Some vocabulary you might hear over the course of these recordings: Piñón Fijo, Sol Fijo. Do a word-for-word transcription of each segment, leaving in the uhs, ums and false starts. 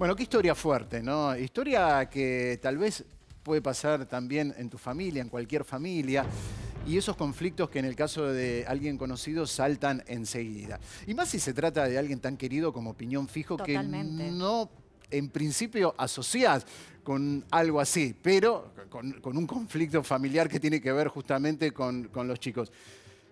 Bueno, qué historia fuerte, ¿no? Historia que tal vez puede pasar también en tu familia, en cualquier familia. Y esos conflictos que en el caso de alguien conocido saltan enseguida. Y más si se trata de alguien tan querido como Piñón Fijo, totalmente, que no, en principio, asociás con algo así, pero con, con un conflicto familiar que tiene que ver justamente con, con los chicos.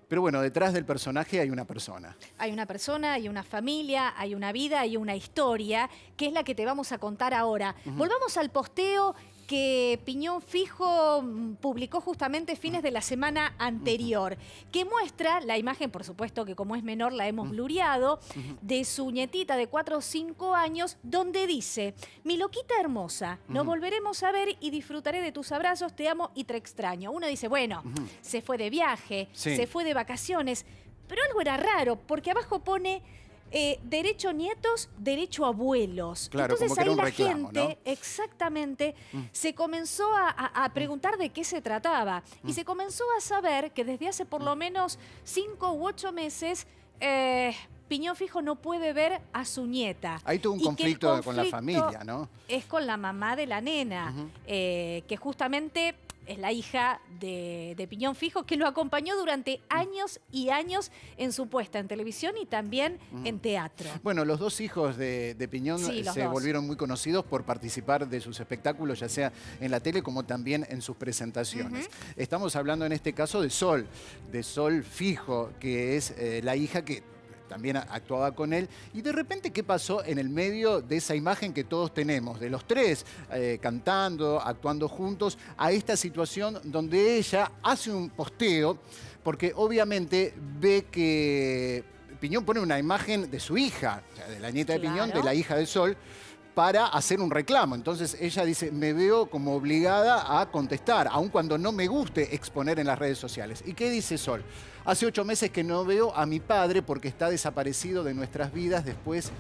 Pero bueno, detrás del personaje hay una persona. Hay una persona, hay una familia, hay una vida, hay una historia, que es la que te vamos a contar ahora. Uh-huh. Volvamos al posteo que Piñón Fijo publicó justamente fines de la semana anterior, que muestra la imagen, por supuesto que como es menor la hemos blureado, de su nietita de cuatro o cinco años, donde dice: mi loquita hermosa, nos volveremos a ver y disfrutaré de tus abrazos, te amo y te extraño. Uno dice, bueno, se fue de viaje, sí, se fue de vacaciones, pero algo era raro, porque abajo pone... Eh, derecho nietos, derecho abuelos. Claro, entonces como ahí la reclamo, gente, ¿no? Exactamente, mm. se comenzó a, a, a preguntar de qué se trataba. Mm. Y se comenzó a saber que desde hace por lo menos cinco u ocho meses... Eh, Piñón Fijo no puede ver a su nieta. Ahí tuvo un conflicto, conflicto con la familia, ¿no? Es con la mamá de la nena, uh-huh, eh, que justamente es la hija de, de Piñón Fijo, que lo acompañó durante años y años en su puesta en televisión y también uh-huh, en teatro. Bueno, los dos hijos de, de Piñón, sí, se dos. volvieron muy conocidos por participar de sus espectáculos, ya sea en la tele como también en sus presentaciones. Uh-huh. Estamos hablando en este caso de Sol, de Sol Fijo, que es eh, la hija que también actuaba con él. Y de repente, ¿qué pasó en el medio de esa imagen que todos tenemos, de los tres, eh, cantando, actuando juntos, a esta situación donde ella hace un posteo, porque obviamente ve que Piñón pone una imagen de su hija, o sea, de la nieta, claro, de Piñón, de la hija de Sol, para hacer un reclamo? Entonces ella dice, me veo como obligada a contestar, aun cuando no me guste exponer en las redes sociales. ¿Y qué dice Sol? Hace ocho meses que no veo a mi padre porque está desaparecido de nuestras vidas después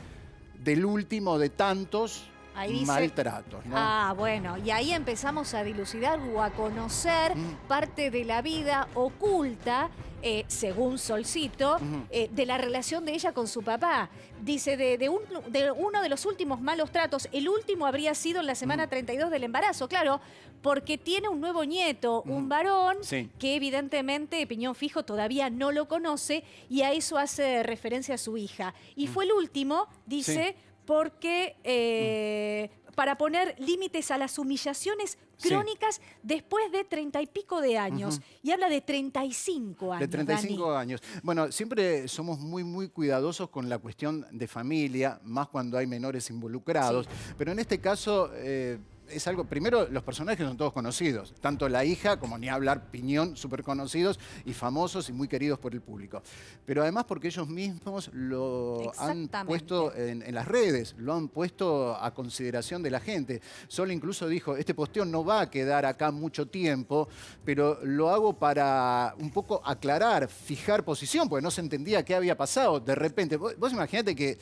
del último de tantos... Ahí dice, maltratos, ¿no? Ah, bueno, y ahí empezamos a dilucidar o a conocer mm. parte de la vida oculta, eh, según Solcito, mm. eh, de la relación de ella con su papá. Dice, de, de, un, de uno de los últimos malos tratos, el último habría sido en la semana mm. treinta y dos del embarazo, claro, porque tiene un nuevo nieto, mm. un varón, sí, que evidentemente Piñón Fijo todavía no lo conoce, y a eso hace referencia a su hija. Y mm. fue el último, dice... Sí. Porque eh, mm. para poner límites a las humillaciones crónicas, sí, después de treinta y pico de años. Uh-huh. Y habla de treinta y cinco años. De treinta y cinco Dani. años. Bueno, siempre somos muy, muy cuidadosos con la cuestión de familia, más cuando hay menores involucrados. Sí. Pero en este caso... Eh, es algo, primero, los personajes son todos conocidos, tanto la hija como ni hablar Piñón, súper conocidos y famosos y muy queridos por el público. Pero además porque ellos mismos lo han puesto en, en las redes, lo han puesto a consideración de la gente. Sol incluso dijo, este posteo no va a quedar acá mucho tiempo, pero lo hago para un poco aclarar, fijar posición, porque no se entendía qué había pasado de repente. Vos, vos imaginate que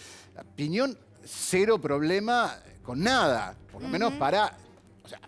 Piñón... cero problema con nada, por lo menos para... O sea,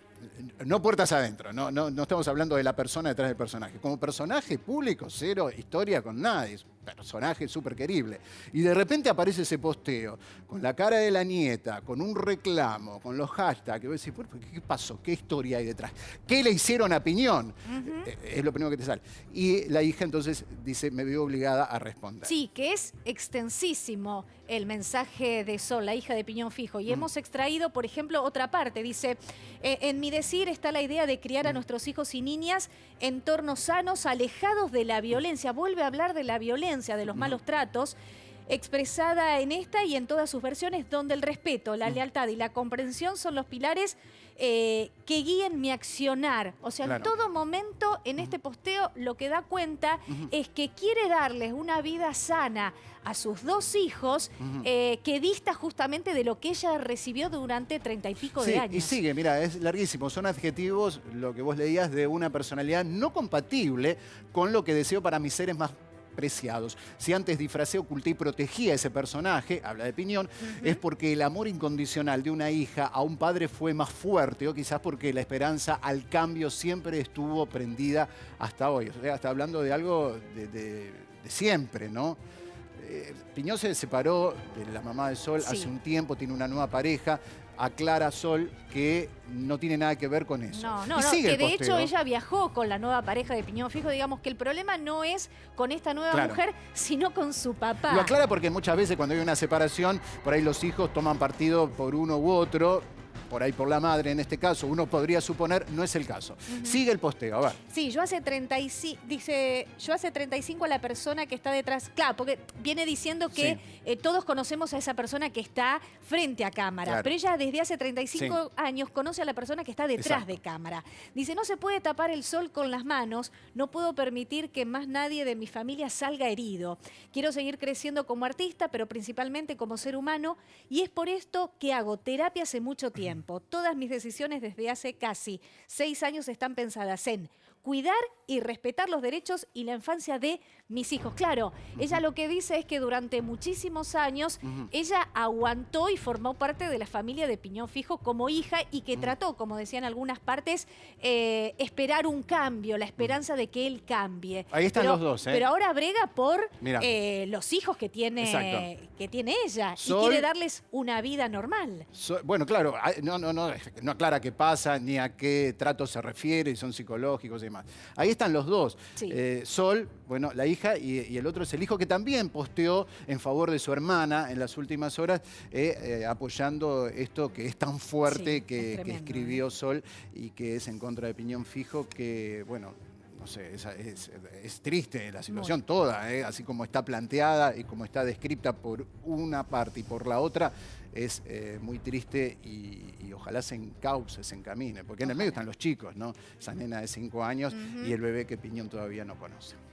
no puertas adentro, no, no, no estamos hablando de la persona detrás del personaje. Como personaje público, cero historia con nadie, es un personaje súper querible. Y de repente aparece ese posteo, con la cara de la nieta, con un reclamo, con los hashtags, que vos decís, ¿qué pasó? ¿Qué historia hay detrás? ¿Qué le hicieron a Piñón? Uh-huh. Es lo primero que te sale. Y la hija entonces dice, me veo obligada a responder. Sí, que es extensísimo el mensaje de Sol, la hija de Piñón Fijo. Y uh-huh, hemos extraído, por ejemplo, otra parte. Dice, en mi decir está la idea de criar a nuestros hijos y niñas en entornos sanos, alejados de la violencia. Vuelve a hablar de la violencia, de los malos tratos, expresada en esta y en todas sus versiones, donde el respeto, la lealtad y la comprensión son los pilares eh, que guíen mi accionar. O sea, claro, en todo momento, en este posteo, lo que da cuenta es que quiere darles una vida sana a sus dos hijos, eh, que dista justamente de lo que ella recibió durante treinta y pico de sí, años. Y sigue, mira, es larguísimo. Son adjetivos, lo que vos leías, de una personalidad no compatible con lo que deseo para mis seres más preciados. Si antes disfracé, oculté y protegí a ese personaje, habla de Piñón, uh-huh, es porque el amor incondicional de una hija a un padre fue más fuerte, o quizás porque la esperanza al cambio siempre estuvo prendida hasta hoy. O sea, está hablando de algo de, de, de siempre, ¿no? eh, Piñón se separó de la mamá de Sol, sí, hace un tiempo, tiene una nueva pareja. Aclara Sol que no tiene nada que ver con eso. No, no, no, que de hecho ella viajó con la nueva pareja de Piñón Fijo. Digamos que el problema no es con esta nueva, claro, mujer, sino con su papá. Lo aclara porque muchas veces cuando hay una separación, por ahí los hijos toman partido por uno u otro, por ahí por la madre en este caso, uno podría suponer, no es el caso. Uh-huh. Sigue el posteo, a ver. Sí, yo hace treinta y cinco, dice, yo hace treinta y cinco a la persona que está detrás, claro, porque viene diciendo que sí, eh, todos conocemos a esa persona que está frente a cámara, claro, pero ella desde hace treinta y cinco sí, años conoce a la persona que está detrás, exacto, de cámara. Dice, no se puede tapar el sol con las manos, no puedo permitir que más nadie de mi familia salga herido. Quiero seguir creciendo como artista, pero principalmente como ser humano, y es por esto que hago terapia hace mucho tiempo. Todas mis decisiones desde hace casi seis años están pensadas en cuidar y respetar los derechos y la infancia de mis hijos. Claro, ella lo que dice es que durante muchísimos años ella aguantó y formó parte de la familia de Piñón Fijo como hija y que trató, como decían algunas partes, eh, esperar un cambio, la esperanza de que él cambie. Ahí están pero, los dos, ¿eh? Pero ahora brega por eh, los hijos que tiene, que tiene ella Sol, y quiere darles una vida normal. Sol, bueno, claro, no, no, no, no aclara qué pasa ni a qué trato se refiere, son psicológicos y demás. Ahí están los dos. Sí. Eh, Sol, bueno, la hija y, y el otro es el hijo que también posteó en favor de su hermana en las últimas horas, eh, eh, apoyando esto que es tan fuerte, sí, que, es tremendo, que escribió eh. Sol y que es en contra de Piñón Fijo, que, bueno, no sé, es, es, es triste la situación, muy, toda, eh, así como está planteada y como está descrita por una parte y por la otra, es eh, muy triste y, y ojalá se encauce, se encamine, porque ojalá, en el medio están los chicos, ¿no? Esa nena de cinco años, uh-huh, y el bebé que Piñón todavía no conoce.